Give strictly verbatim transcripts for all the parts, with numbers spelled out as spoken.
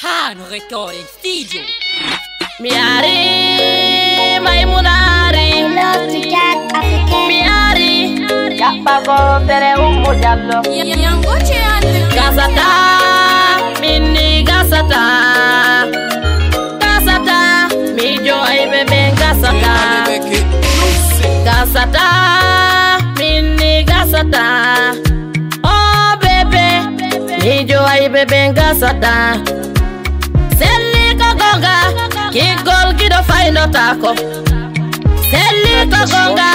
Hanretore in studio. Mi ari, mai munari. Mi ari, cappa cotere un mogliablo. Casata, mini casata. Casata, mi gioi bebe casata. Casata, mini casata. Oh bebe, mi gioi bebe casata. Ki gol gido fai notako. Seli kogonga.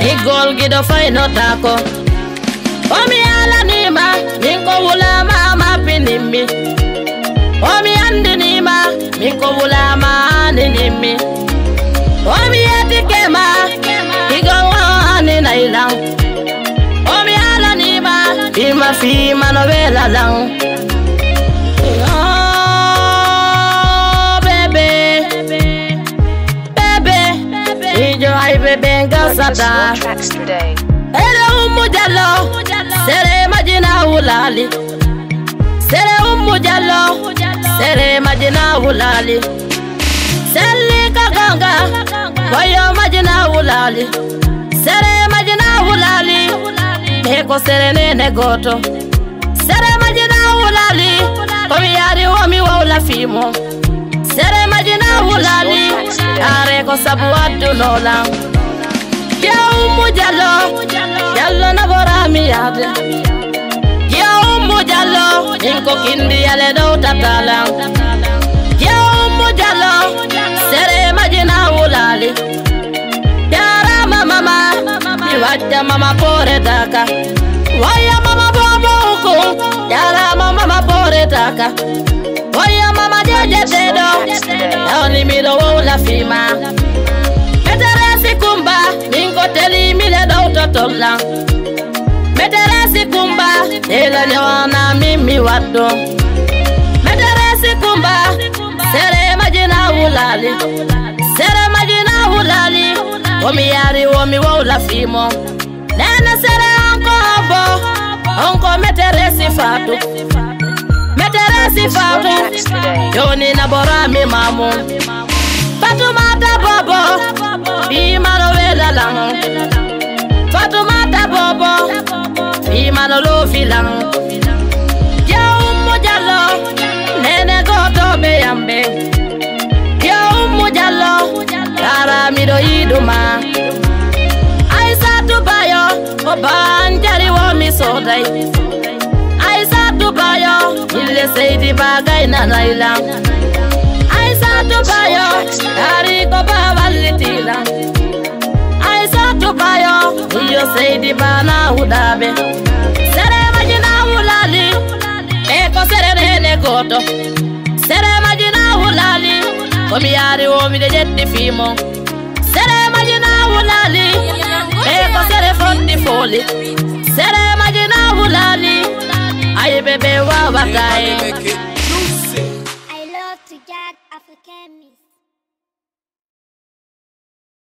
Ki gol gido fai notako. Omi ala nima. Minko wula ma mapinimi. Omi andi nima. Minko wula ma aninimi. Omi etikema. Kigonga aninailang. Omi ala nima. Ima fi manovela lang. Four tracks today. Hello, Mujalo. Sere Majina Ulali. Sere Mujalo. Sere Majina Ulali. Sele Kaganga. Koyo Majina Ulali. Sere Majina Ulali. Eko Sere Nene Goto. Sere Majina Ulali. Komiari Wami Waula Fimo. Sere Majina Ulali. Areko Sabuatu Nola. Ya umujalo, yalo na bora miyade. Ya umujalo, inko kindi yale do tatala. Ya umujalo, sere majina ulali. Yara mama mama, iwaja mama pore taka. Waya mama bobo uku, yara mama mama pore taka. Waya mama jeje dedo, yao ni mido wula fima. Kumba, mingo teli mile dauta tola. Meterasi kumba, ela nyawana mimi watu. Meterasi kumba, sere majina ulali. Sere majina ulali, omi yari omi wawla fimo. Nene sere anko habo, anko meterasi fatu. Meterasi fatu, yoni nabora mi mamu. Fatumata bobo, Bimano vela lang, Fatumata bobo, Bimano lofi lang. Ya umujalo, nene goto beyambe. Ya umujalo, kara mido iduma. Aisa tubayo, obanjari wami sodai. Aisa tubayo, ile seidi bagay nanay lang. Aisa tubayo, kariko bawalitila. Iyo seidi bana udabe. Sere majina ulali. Eko sere nene goto. Sere majina ulali. Komiyari womi de jeti fimo. Sere majina ulali. Eko sere fondi foli. Sere majina ulali. Aye bebe wa wakaye. I love to get African music.